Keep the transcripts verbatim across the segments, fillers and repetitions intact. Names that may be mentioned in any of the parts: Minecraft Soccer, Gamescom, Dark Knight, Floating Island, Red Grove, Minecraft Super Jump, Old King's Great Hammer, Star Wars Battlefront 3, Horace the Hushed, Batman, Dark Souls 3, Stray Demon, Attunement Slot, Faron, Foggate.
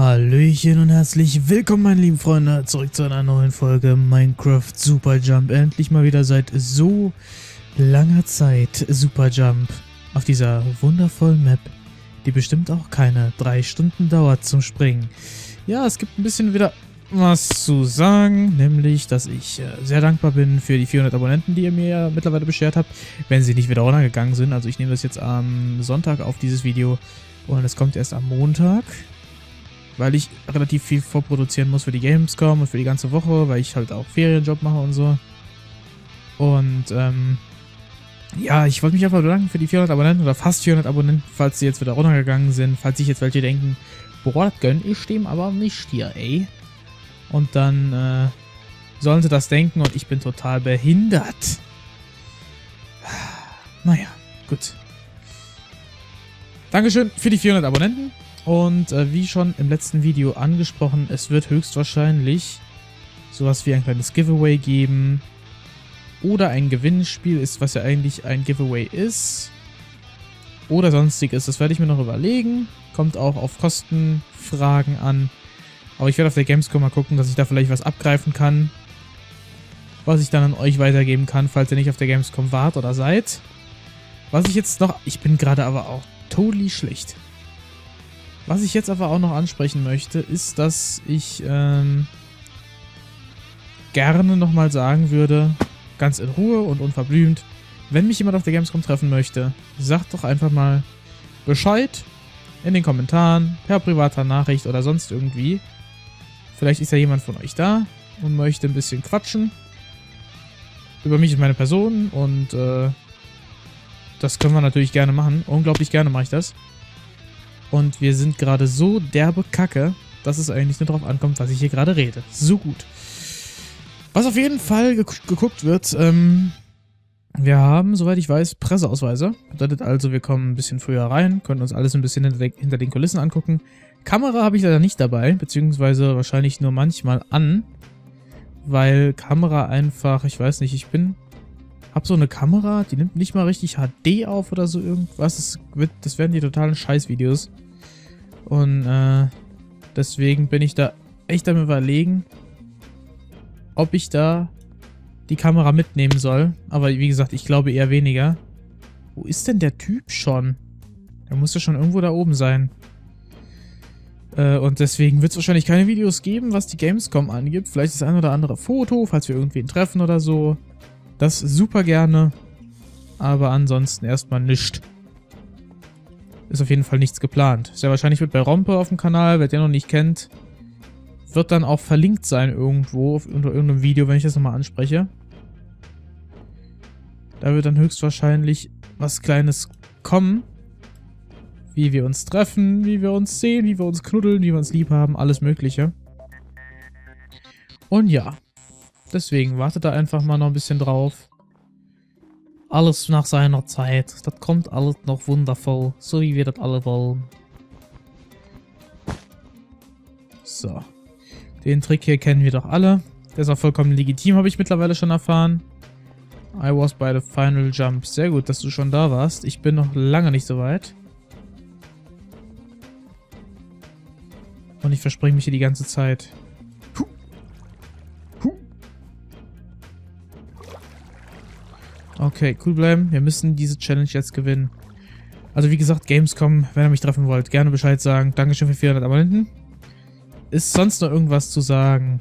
Hallöchen und herzlich willkommen, meine lieben Freunde, zurück zu einer neuen Folge Minecraft Super Jump. Endlich mal wieder seit so langer Zeit Super Jump auf dieser wundervollen Map, die bestimmt auch keine drei Stunden dauert zum Springen. Ja, es gibt ein bisschen wieder was zu sagen, nämlich, dass ich äh, sehr dankbar bin für die vierhundert Abonnenten, die ihr mir ja mittlerweile beschert habt, wenn sie nicht wieder runtergegangen sind. Also ich nehme das jetzt am Sonntag auf, dieses Video, und es kommt erst am Montag, weil ich relativ viel vorproduzieren muss für die Gamescom und für die ganze Woche, weil ich halt auch Ferienjob mache und so. Und ähm, ja, ich wollte mich einfach bedanken für die vierhundert Abonnenten oder fast vierhundert Abonnenten, falls sie jetzt wieder runtergegangen sind, falls sich jetzt welche denken, boah, das gönn ich dem aber nicht hier, ey. Und dann äh, sollen sie das denken und ich bin total behindert. Naja, gut. Dankeschön für die vierhundert Abonnenten. Und äh, wie schon im letzten Video angesprochen, es wird höchstwahrscheinlich sowas wie ein kleines Giveaway geben. Oder ein Gewinnspiel ist, was ja eigentlich ein Giveaway ist. Oder sonstig ist. Das werde ich mir noch überlegen. Kommt auch auf Kostenfragen an. Aber ich werde auf der Gamescom mal gucken, dass ich da vielleicht was abgreifen kann, was ich dann an euch weitergeben kann, falls ihr nicht auf der Gamescom wart oder seid. Was ich jetzt noch... Ich bin gerade aber auch totally schlecht. Was ich jetzt aber auch noch ansprechen möchte, ist, dass ich ähm, gerne nochmal sagen würde, ganz in Ruhe und unverblümt, wenn mich jemand auf der Gamescom treffen möchte, sagt doch einfach mal Bescheid in den Kommentaren, per privater Nachricht oder sonst irgendwie. Vielleicht ist ja jemand von euch da und möchte ein bisschen quatschen über mich und meine Person, und äh, das können wir natürlich gerne machen. Unglaublich gerne mache ich das. Und wir sind gerade so derbe Kacke, dass es eigentlich nur darauf ankommt, was ich hier gerade rede. So gut. Was auf jeden Fall ge geguckt wird, ähm, wir haben, soweit ich weiß, Presseausweise. Bedeutet also, wir kommen ein bisschen früher rein, können uns alles ein bisschen hinter, de hinter den Kulissen angucken. Kamera habe ich leider nicht dabei, beziehungsweise wahrscheinlich nur manchmal an, weil Kamera einfach, ich weiß nicht, ich bin, hab so eine Kamera, die nimmt nicht mal richtig H D auf oder so irgendwas, das, wird, das werden die totalen Scheißvideos, und äh, deswegen bin ich da echt am Überlegen, ob ich da die Kamera mitnehmen soll, aber wie gesagt, ich glaube eher weniger. Wo ist denn der Typ schon? Der muss ja schon irgendwo da oben sein. Und deswegen wird es wahrscheinlich keine Videos geben, was die Gamescom angibt. Vielleicht das ein oder andere Foto, falls wir irgendwen treffen oder so. Das super gerne. Aber ansonsten erstmal nichts. Ist auf jeden Fall nichts geplant. Sehr wahrscheinlich wird bei Rompe auf dem Kanal, wer den noch nicht kennt, wird dann auch verlinkt sein irgendwo, unter irgendeinem Video, wenn ich das nochmal anspreche. Da wird dann höchstwahrscheinlich was Kleines kommen. Wie wir uns treffen, wie wir uns sehen, wie wir uns knuddeln, wie wir uns lieb haben, alles Mögliche. Und ja, deswegen wartet da einfach mal noch ein bisschen drauf. Alles nach seiner Zeit. Das kommt alles noch wundervoll, so wie wir das alle wollen. So. Den Trick hier kennen wir doch alle. Der ist auch vollkommen legitim, habe ich mittlerweile schon erfahren. I was by the final jump. Sehr gut, dass du schon da warst. Ich bin noch lange nicht so weit. Und ich verspreche mich hier die ganze Zeit. Huh. Huh. Okay, cool bleiben. Wir müssen diese Challenge jetzt gewinnen. Also wie gesagt, Gamescom, wenn ihr mich treffen wollt, gerne Bescheid sagen. Dankeschön für vierhundert Abonnenten. Ist sonst noch irgendwas zu sagen?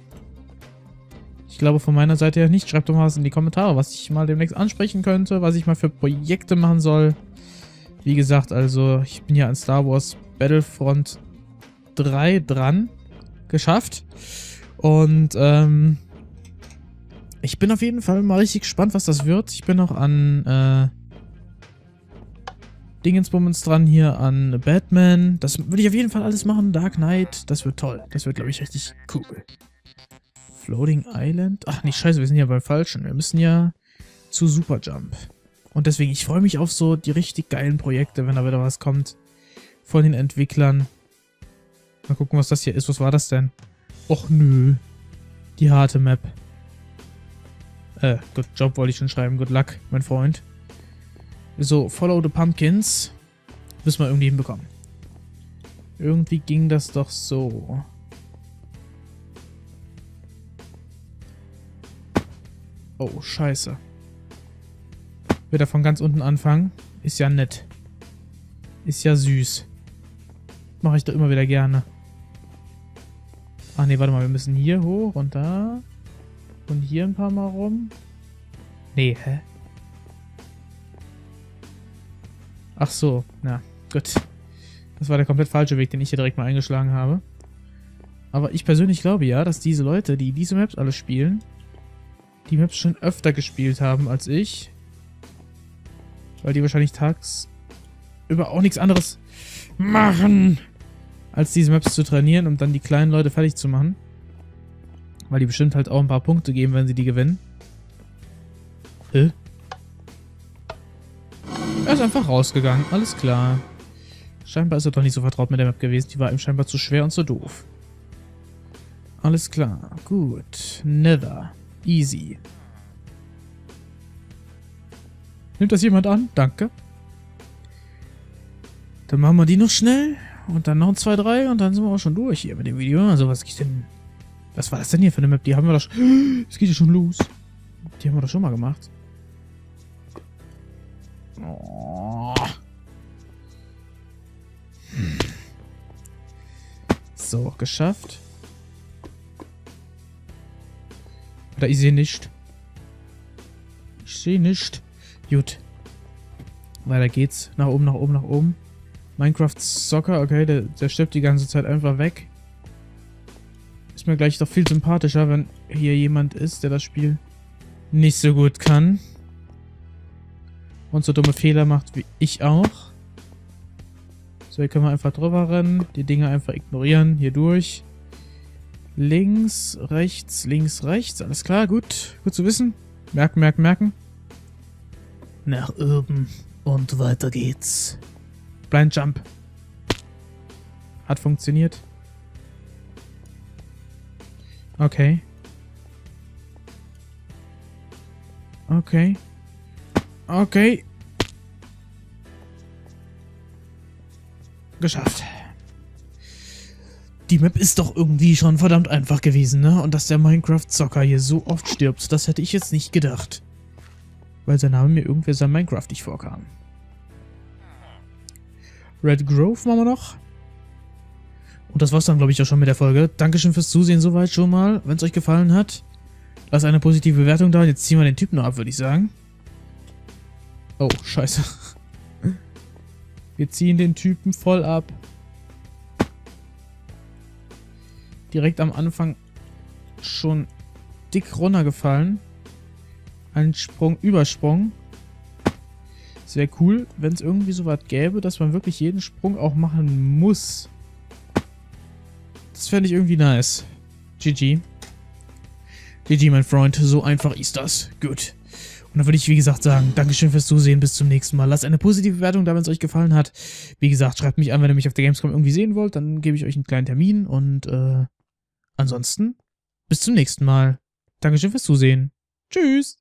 Ich glaube von meiner Seite her nicht. Schreibt doch mal was in die Kommentare, was ich mal demnächst ansprechen könnte, was ich mal für Projekte machen soll. Wie gesagt, also ich bin ja an Star Wars Battlefront drei dran geschafft, und ähm, ich bin auf jeden Fall mal richtig gespannt, was das wird. Ich bin auch an äh, Dingensbummens dran hier, an Batman. Das würde ich auf jeden Fall alles machen. Dark Knight, das wird toll. Das wird, glaube ich, richtig cool. Floating Island. Ach nee, scheiße, wir sind ja beim Falschen. Wir müssen ja zu Super Jump. Und deswegen, ich freue mich auf so die richtig geilen Projekte, wenn da wieder was kommt von den Entwicklern. Mal gucken, was das hier ist. Was war das denn? Och nö. Die harte Map. Äh, good job wollte ich schon schreiben. Good luck, mein Freund. So, follow the pumpkins. Müssen wir irgendwie hinbekommen. Irgendwie ging das doch so. Oh, scheiße. Wieder von ganz unten anfangen. Ist ja nett. Ist ja süß. Mache ich doch immer wieder gerne. Ach nee, warte mal, wir müssen hier hoch und da. Und hier ein paar Mal rum. Nee, hä? Ach so, na, gut. Das war der komplett falsche Weg, den ich hier direkt mal eingeschlagen habe. Aber ich persönlich glaube ja, dass diese Leute, die diese Maps alle spielen, die Maps schon öfter gespielt haben als ich. Weil die wahrscheinlich tagsüber auch nichts anderes machen, als diese Maps zu trainieren und dann die kleinen Leute fertig zu machen. Weil die bestimmt halt auch ein paar Punkte geben, wenn sie die gewinnen. Hä? Er ist einfach rausgegangen, alles klar. Scheinbar ist er doch nicht so vertraut mit der Map gewesen. Die war ihm scheinbar zu schwer und zu doof. Alles klar, gut. Nether. Easy. Nimmt das jemand an? Danke. Dann machen wir die noch schnell. Und dann noch zwei, drei. Und dann sind wir auch schon durch hier mit dem Video. Also was geht denn... Was war das denn hier für eine Map? Die haben wir doch schon... Es geht ja schon los. Die haben wir doch schon mal gemacht. Oh. Hm. So, geschafft. Oder ich sehe nicht. Ich sehe nicht. Gut. Weiter geht's. Nach oben, nach oben, nach oben. Minecraft Soccer, okay, der, der stirbt die ganze Zeit einfach weg. Ist mir gleich doch viel sympathischer, wenn hier jemand ist, der das Spiel nicht so gut kann. Und so dumme Fehler macht wie ich auch. So, hier können wir einfach drüber rennen. Die Dinge einfach ignorieren. Hier durch. Links, rechts, links, rechts. Alles klar, gut. Gut zu wissen. Merken, merken, merken. Nach oben und weiter geht's. Blind Jump. Hat funktioniert. Okay. Okay. Okay. Geschafft. Die Map ist doch irgendwie schon verdammt einfach gewesen, ne? Und dass der Minecraft-Zocker hier so oft stirbt, das hätte ich jetzt nicht gedacht. Weil sein Name mir irgendwer sein Minecraft nicht vorkam. Red Grove machen wir noch. Und das war's dann, glaube ich, auch schon mit der Folge. Dankeschön fürs Zusehen soweit schon mal. Wenn es euch gefallen hat, lasst eine positive Bewertung da. Jetzt ziehen wir den Typen noch ab, würde ich sagen. Oh, scheiße. Wir ziehen den Typen voll ab. Direkt am Anfang schon dick runtergefallen. Ein Sprung, Übersprung. Sehr cool, wenn es irgendwie so was gäbe, dass man wirklich jeden Sprung auch machen muss. Das fände ich irgendwie nice. G G. G G, mein Freund. So einfach ist das. Gut. Und dann würde ich, wie gesagt, sagen, Dankeschön fürs Zusehen. Bis zum nächsten Mal. Lasst eine positive Bewertung da, wenn es euch gefallen hat. Wie gesagt, schreibt mich an, wenn ihr mich auf der Gamescom irgendwie sehen wollt. Dann gebe ich euch einen kleinen Termin. Und äh, ansonsten, bis zum nächsten Mal. Dankeschön fürs Zusehen. Tschüss.